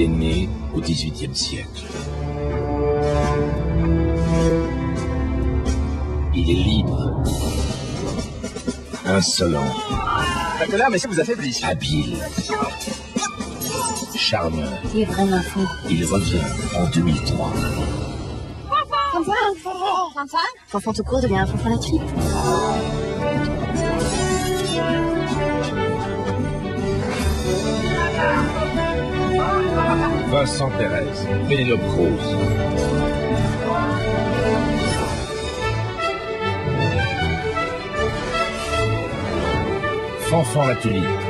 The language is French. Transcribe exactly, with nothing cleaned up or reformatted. Il est né au dix-huitième siècle. Il est libre, insolent, la colère mais si vous affaiblissez, habile, charmeur. Il est vraiment fou. Il revient en deux mille trois. Fanfan, Fanfan, Fanfan, Fanfan tout court devient Fanfan la Tulipe. Vincent Perez, Pénélope Cruz. Fanfan la Tulipe.